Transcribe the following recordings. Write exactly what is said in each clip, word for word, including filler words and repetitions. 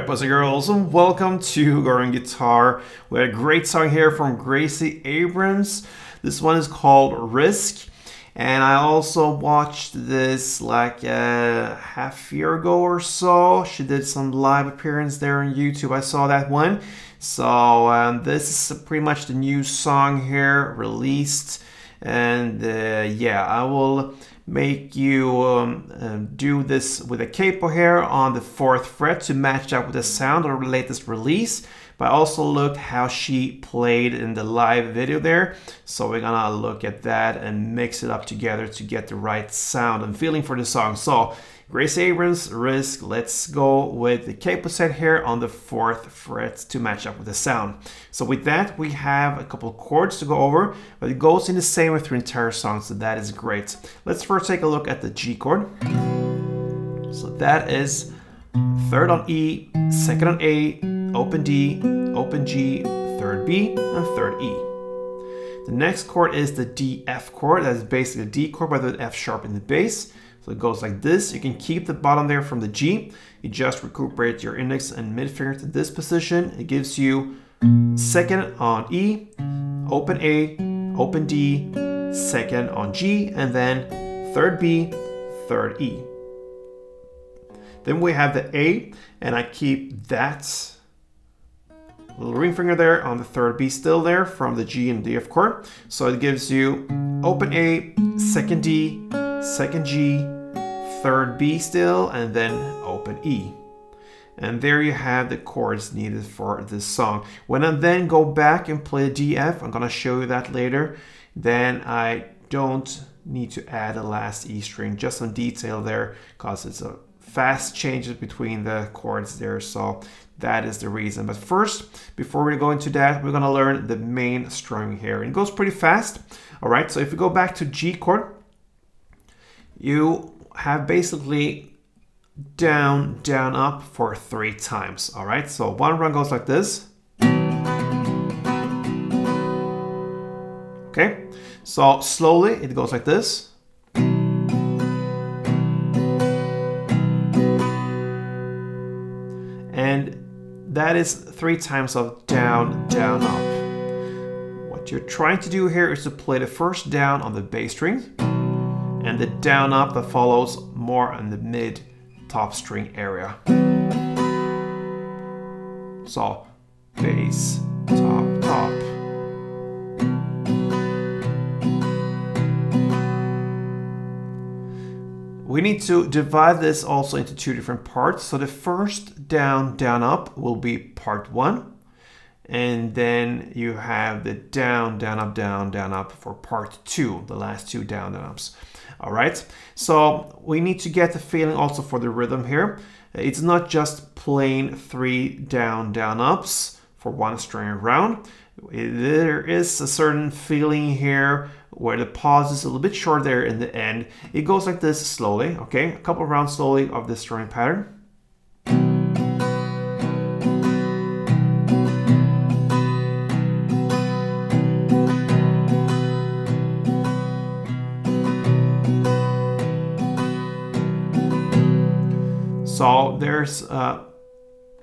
Alright, boys and girls, and welcome to Gordon Guitar. We had a great song here from Gracie Abrams. This one is called Risk, and I also watched this like a half year ago or so. She did some live appearance there on YouTube. I saw that one. So um, this is pretty much the new song here released, and uh, yeah, I will make you um, uh, do this with a capo here on the fourth fret to match up with the sound of the latest release. But I also looked how she played in the live video there, so we're gonna look at that and mix it up together to get the right sound and feeling for the song. So Gracie Abrams, Risk. Let's go with the capo set here on the fourth fret to match up with the sound. So with that, we have a couple of chords to go over, but it goes in the same way through the entire song, so that is great. Let's first take a look at the G chord. So that is third on E, second on A, open D, open G, third B, and third E. The next chord is the D F chord. That is basically a D chord, but with F sharp in the bass. So it goes like this. You can keep the bottom there from the G. You just recuperate your index and mid finger to this position. It gives you second on E, open A, open D, second on G, and then third B, third E. Then we have the A, and I keep that little ring finger there on the third B still there from the G and D F chord. So it gives you open A, second D, second G, third B still, and then open E. And there you have the chords needed for this song. When I then go back and play a D F, I'm gonna show you that later, then I don't need to add a last E string, just some detail there, cause it's a fast changes between the chords there, so that is the reason. But first, before we go into that, we're gonna learn the main string here. It goes pretty fast. All right, so if we go back to G chord, you have basically down, down, up for three times. All right, so one run goes like this. Okay, so slowly it goes like this. And that is three times of down, down, up. What you're trying to do here is to play the first down on the bass string and the down up that follows more on the mid top string area. So bass, top, top. We need to divide this also into two different parts. So the first down, down, up will be part one. And then you have the down, down, up, down, down, up for part two, the last two down, down, ups. All right, so we need to get the feeling also for the rhythm here. It's not just plain three down, down, ups for one string around. There is a certain feeling here where the pause is a little bit short there in the end. It goes like this slowly, okay? A couple of rounds slowly of this strumming pattern. So there's a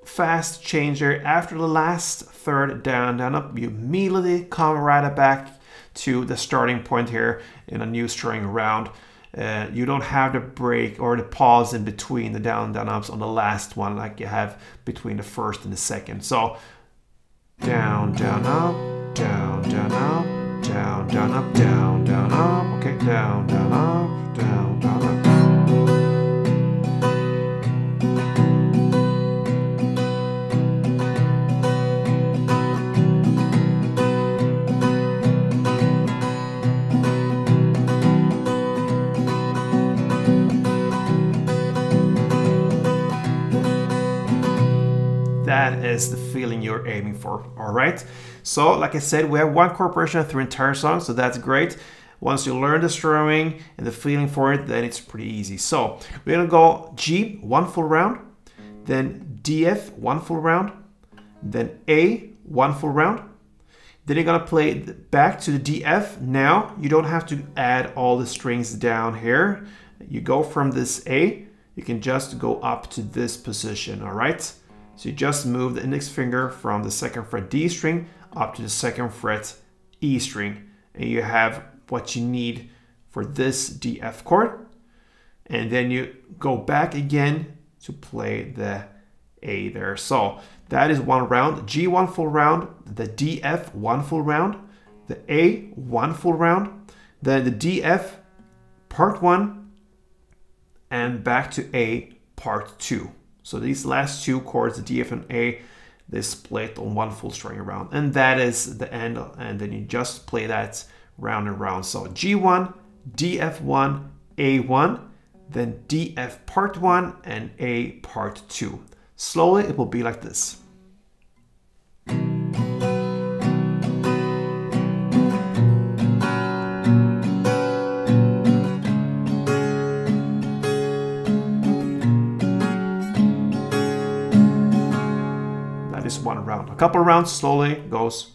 fast change there. After the last third down, down, up, you immediately come right back to the starting point here in a new string round. Uh, you don't have the break or the pause in between the down, down, ups on the last one like you have between the first and the second. So down, down, up, down, down, up, down, down, up, down, down, up, okay, down, down, up, down, down, up. That is the feeling you're aiming for. All right, so like I said, we have one chord progression through entire song, so that's great. Once you learn the strumming and the feeling for it, then it's pretty easy. So we're gonna go G one full round, then D F one full round, then A one full round. Then you're gonna play back to the D F. Now you don't have to add all the strings down here. You go from this A, you can just go up to this position. All right, So you just move the index finger from the second fret D string up to the second fret E string, and you have what you need for this D F chord. And then you go back again to play the A there. So that is one round, G one full round, the D F one full round, the A one full round, then the D F part one, and back to A part two. So these last two chords, the D F and A, they split on one full string around, and that is the end. And then you just play that round and round. So G one, D F one, A one, then D F part one and A part two. Slowly it will be like this. Is one round. A couple rounds slowly goes.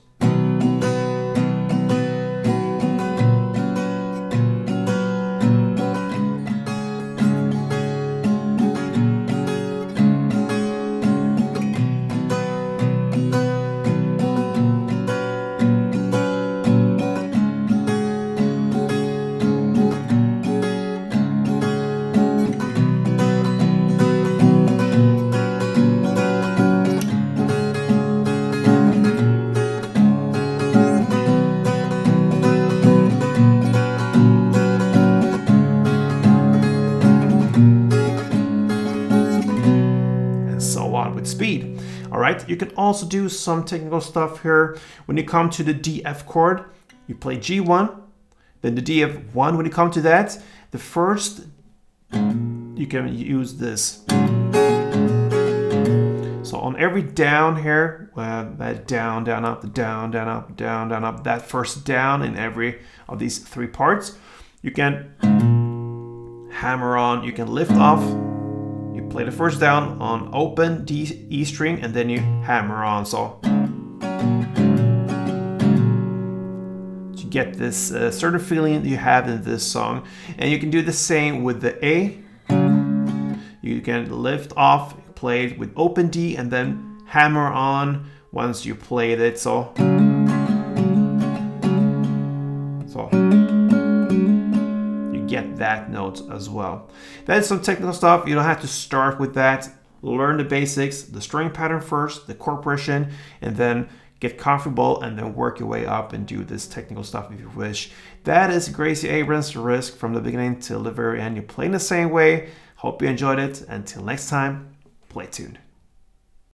Speed. All right, you can also do some technical stuff here. When you come to the D F chord, you play G one, then the D F one. When you come to that, the first, you can use this. So on every down here, uh, that down, down, up, down, down, up, down, down, up, that first down in every of these three parts, you can hammer on, you can lift off. You play the first down on open D E string and then you hammer on. So to get this uh, certain feeling that you have in this song, and you can do the same with the A. You can lift off, play it with open D, and then hammer on once you played it. So so. Get that note as well. That's some technical stuff. You don't have to start with that. Learn the basics, the string pattern first, the chord progression, and then get comfortable and then work your way up and do this technical stuff if you wish. That is Gracie Abrams' Risk, from the beginning till the very end. You're playing the same way. Hope you enjoyed it. Until next time, play tuned.